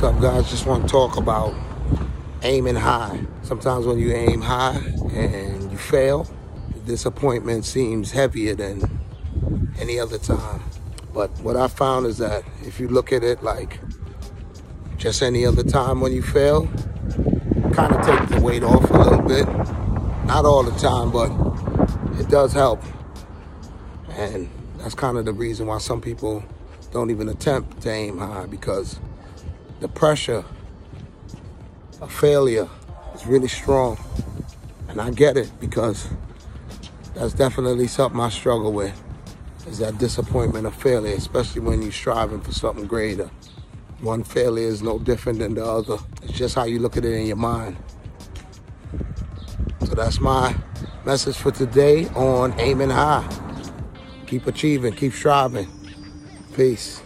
What's up, guys? Just want to talk about aiming high. Sometimes when you aim high and you fail, the disappointment seems heavier than any other time. But what I found is that if you look at it like just any other time when you fail, kind of take the weight off a little bit. Not all the time, but it does help. And that's kind of the reason why some people don't even attempt to aim high, because the pressure of failure is really strong. And I get it, because that's definitely something I struggle with, is that disappointment of failure, especially when you're striving for something greater. One failure is no different than the other. It's just how you look at it in your mind. So that's my message for today on aiming high. Keep achieving, keep striving. Peace.